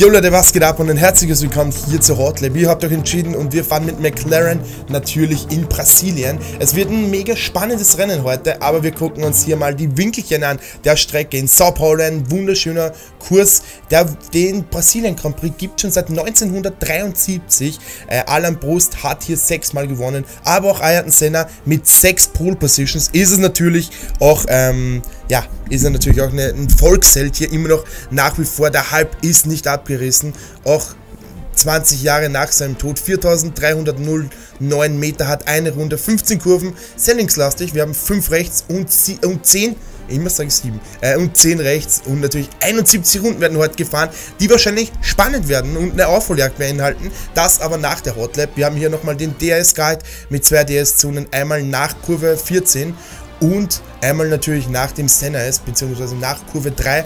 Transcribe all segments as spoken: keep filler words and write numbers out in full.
Jo Leute, was geht ab und ein herzliches Willkommen hier zu Hotlab. Ihr habt euch entschieden und wir fahren mit McLaren natürlich in Brasilien. Es wird ein mega spannendes Rennen heute, aber wir gucken uns hier mal die Winkelchen an der Strecke in Sao Paulo. Ein wunderschöner Kurs, der, den Brasilien Grand Prix gibt schon seit neunzehnhundertdreiundsiebzig. Äh, Alan Brust hat hier sechsmal gewonnen, aber auch Ayrton Senna mit sechs Pole Positions ist es natürlich auch, ähm, ja, ist er natürlich auch eine, ein Volksheld hier immer noch nach wie vor. Der Hype ist nicht abgerissen, auch zwanzig Jahre nach seinem Tod. viertausenddreihundertneun Meter, hat eine Runde, fünfzehn Kurven, sehr linkslastig. Wir haben fünf rechts und zehn, immer sage ich sieben, äh, und zehn rechts und natürlich einundsiebzig Runden werden heute gefahren, die wahrscheinlich spannend werden und eine Aufholjagd beinhalten. Das aber nach der Hotlap. Wir haben hier nochmal den D R S-Guide mit zwei D R S-Zonen, einmal nach Kurve vierzehn und einmal natürlich nach dem Senna ist, beziehungsweise nach Kurve drei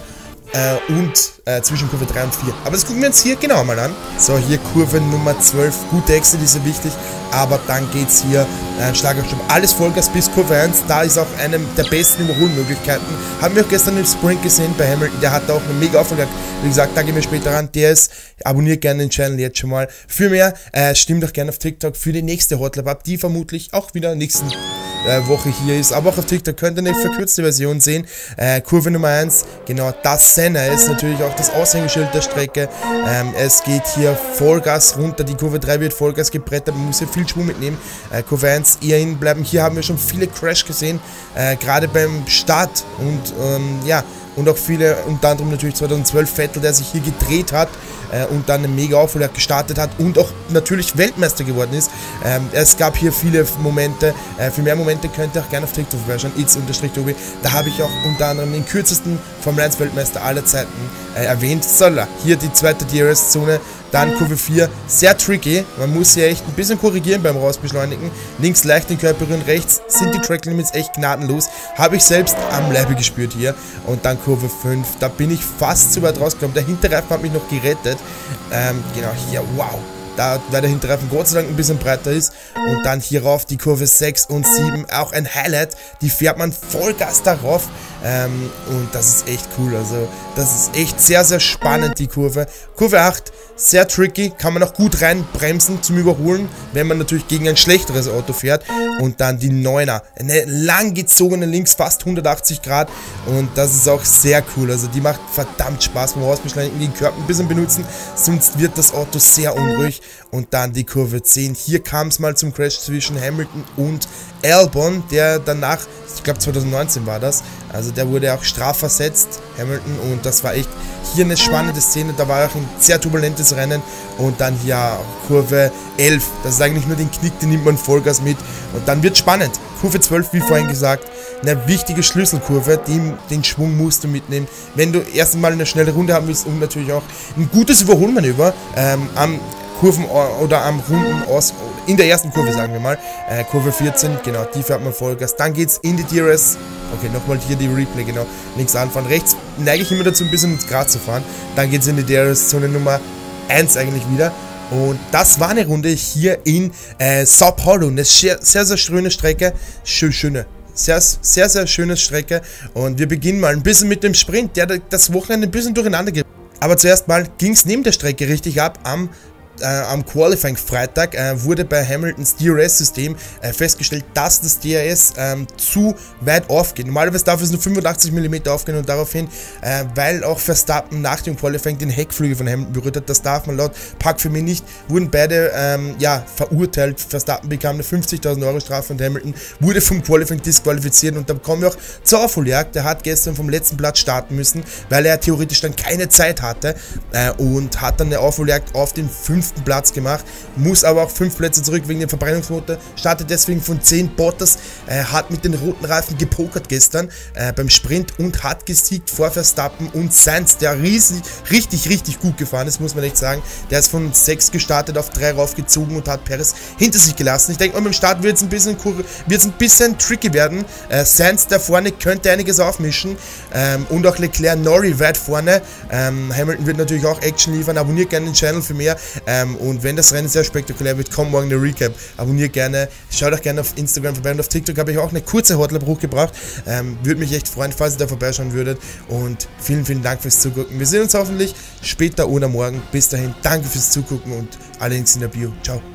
äh, und äh, zwischen Kurve drei und vier. Aber das gucken wir uns hier genau mal an. So, hier Kurve Nummer zwölf, gute Exit ist ja wichtig, aber dann geht es hier äh, Schlag auf Schlag. Alles Vollgas bis Kurve eins, da ist auch eine der besten Überholmöglichkeiten. Haben wir auch gestern im Sprint gesehen bei Hamilton, der hat da auch eine mega Aufholjagd. Wie gesagt, da gehen wir später ran. D S, abonniert gerne den Channel jetzt schon mal. Für mehr, äh, stimmt doch gerne auf TikTok für die nächste Hotlap ab, die vermutlich auch wieder nächsten Woche hier ist, aber auch auf TikTok könnt ihr eine verkürzte Version sehen. Äh, Kurve Nummer eins, genau, das Senna ist natürlich auch das Aushängeschild der Strecke. Ähm, es geht hier Vollgas runter, die Kurve drei wird Vollgas gebrettert, man muss hier viel Schwung mitnehmen. Äh, Kurve eins eher innen bleiben, hier haben wir schon viele Crash gesehen, äh, gerade beim Start und ähm, ja, und auch viele, unter anderem natürlich zweitausendzwölf Vettel, der sich hier gedreht hat äh, und dann eine mega Aufholjagd gestartet hat und auch natürlich Weltmeister geworden ist. Ähm, es gab hier viele Momente, äh, für mehr Momente könnt ihr auch gerne auf TikTok vorbeischauen, it's_tobi, da habe ich auch unter anderem den kürzesten Formel eins Weltmeister aller Zeiten äh, erwähnt. So, hier die zweite D R S-Zone, dann Kurve vier, sehr tricky, man muss hier echt ein bisschen korrigieren beim Rausbeschleunigen, links leicht den Körper rühren, rechts sind die Track Limits echt gnadenlos, habe ich selbst am Leibe gespürt hier. Und dann Kurve fünf, da bin ich fast zu weit rausgekommen, der Hinterreifen hat mich noch gerettet, ähm, genau hier, wow, da, weil der Hinterreifen Gott sei Dank ein bisschen breiter ist. Und dann hier rauf die Kurve sechs und sieben, auch ein Highlight, die fährt man Vollgas darauf, ähm, und das ist echt cool, also das ist echt sehr, sehr spannend, die Kurve. Kurve acht, sehr tricky, kann man auch gut reinbremsen zum Überholen, wenn man natürlich gegen ein schlechteres Auto fährt. Und dann die neuner, eine langgezogene Links, fast hundertachtzig Grad, und das ist auch sehr cool, also die macht verdammt Spaß beim Rausbeschleunigen, den Körper ein bisschen benutzen, sonst wird das Auto sehr unruhig. Und dann die Kurve zehn, hier kam es mal zum Crash zwischen Hamilton und Albon, der danach, ich glaube zweitausendneunzehn war das, also der wurde auch strafversetzt, Hamilton, und das war echt hier eine spannende Szene, da war auch ein sehr turbulentes Rennen. Und dann hier Kurve elf, das ist eigentlich nur den Knick, den nimmt man Vollgas mit und dann wird spannend. Kurve zwölf, wie vorhin gesagt, eine wichtige Schlüsselkurve, die, den Schwung musst du mitnehmen, wenn du erst mal eine schnelle Runde haben willst und natürlich auch ein gutes Überholmanöver ähm, am Kurven oder am Runden aus, in der ersten Kurve, sagen wir mal. Äh, Kurve vierzehn, genau, die fährt man Vollgas. Dann geht's in die D R S. Okay, nochmal hier die Replay, genau. Links anfahren, rechts neige ich immer dazu, ein bisschen ins Gras zu fahren. Dann geht's in die D R S-Zone Nummer eins eigentlich wieder. Und das war eine Runde hier in äh, Sao Paulo. Eine sehr, sehr, sehr schöne Strecke. Schön, schöne. Sehr, sehr, sehr schöne Strecke. Und wir beginnen mal ein bisschen mit dem Sprint, der das Wochenende ein bisschen durcheinander gibt. Aber zuerst mal ging es neben der Strecke richtig ab. Am Äh, am Qualifying-Freitag äh, wurde bei Hamiltons D R S-System äh, festgestellt, dass das D R S äh, zu weit aufgeht. Normalerweise darf es nur fünfundachtzig Millimeter aufgehen, und daraufhin, äh, weil auch Verstappen nach dem Qualifying den Heckflügel von Hamilton berührt hat, das darf man laut Pack für mich nicht, wurden beide ähm, ja, verurteilt. Verstappen bekam eine fünfzigtausend Euro Strafe und Hamilton wurde vom Qualifying disqualifiziert. Und dann kommen wir auch zur Aufholjagd. Der hat gestern vom letzten Platz starten müssen, weil er theoretisch dann keine Zeit hatte äh, und hat dann eine Aufholjagd auf den fünften Platz gemacht, muss aber auch fünf Plätze zurück wegen dem Verbrennungsmotor, startet deswegen von zehn. Bottas äh, hat mit den roten Reifen gepokert gestern äh, beim Sprint und hat gesiegt vor Verstappen und Sainz, der riesig, richtig, richtig gut gefahren ist, muss man echt sagen. Der ist von sechs gestartet, auf drei raufgezogen und hat Perez hinter sich gelassen. Ich denke mal, beim Start wird es ein bisschen wird's ein bisschen tricky werden. Äh, Sainz da vorne könnte einiges aufmischen, ähm, und auch Leclerc, Norrie weit vorne. Ähm, Hamilton wird natürlich auch Action liefern, abonniert gerne den Channel für mehr. Äh, Ähm, und wenn das Rennen sehr spektakulär wird, kommt morgen der Recap. Abonniert gerne, schaut auch gerne auf Instagram vorbei und auf TikTok habe ich auch eine kurze Hotline hochgebracht. Ähm, würde mich echt freuen, falls ihr da vorbeischauen würdet. Und vielen, vielen Dank fürs Zugucken. Wir sehen uns hoffentlich später oder morgen. Bis dahin, danke fürs Zugucken und alle Links in der Bio. Ciao.